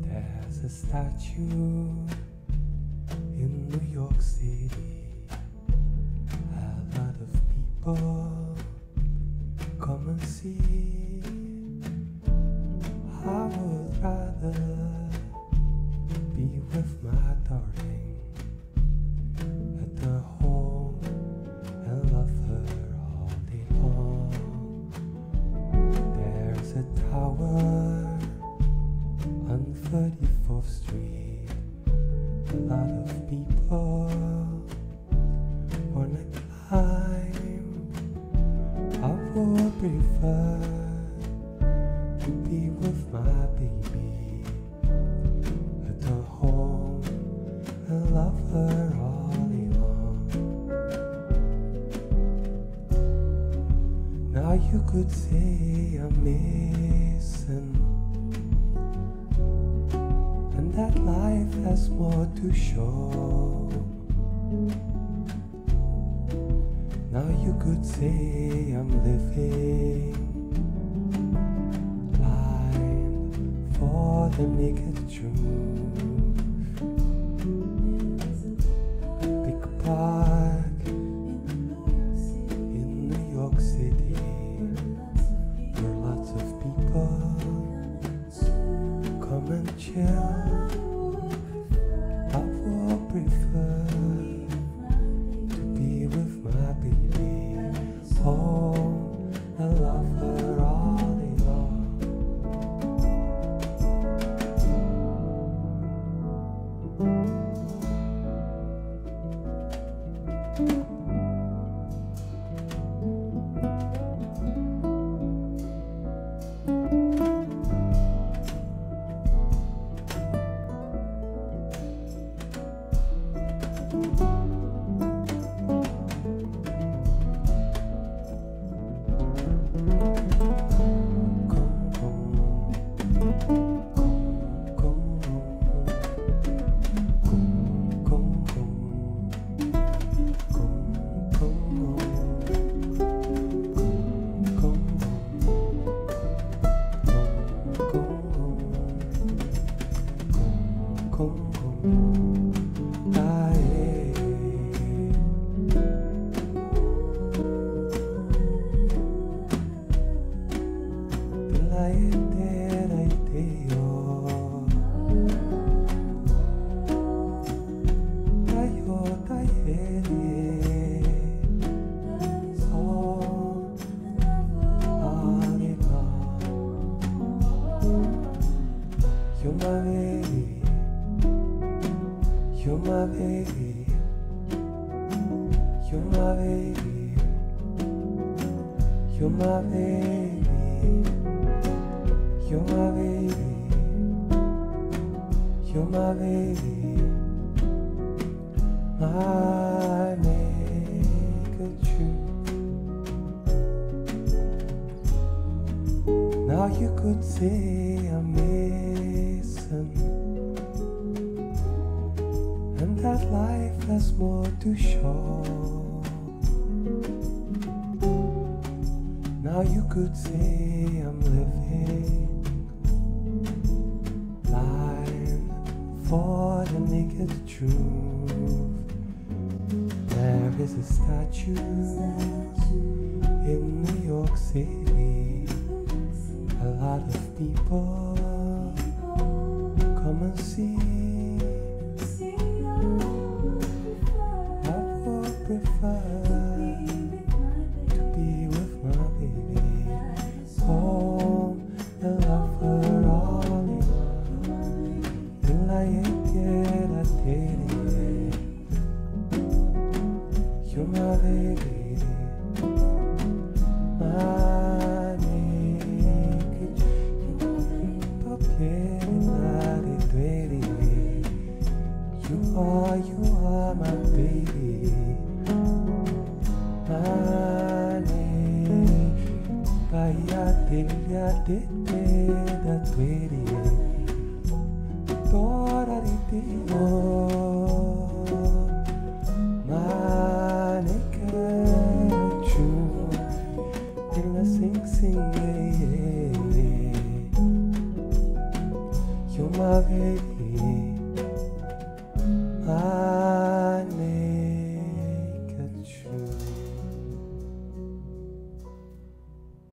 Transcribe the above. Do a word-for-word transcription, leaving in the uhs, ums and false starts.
There's a statue in New York City. A lot of people come and see. I would rather be with my darling at the home and love her all day long. There's a tower on thirty-fourth Street. A lot of people wanna climb. I would prefer to be with my baby at the home and love her all day long. Now you could say I'm missing, and that life has more to show. Now you could say I'm living the naked truth. Big park in New York City, where lots of people come and chill. I would prefer to be with my baby. Oh, I love her all. You're my baby, you're my baby, you're my baby, you're my baby, you're my baby, you're my baby, my naked truth. Now you could say I'm in. And that life has more to show. Now you could say I'm living blind for the naked truth. There is a statue in New York City. A lot of people come and see. I would prefer to be with my baby, home and love her all day long. Till I get a day, you're my baby, my naked. You are, you are my baby, my name. By your day, your day, that baby. Thought I did it all. My naked truth. Till I sing, sing, yeah, yeah, yeah. my baby. I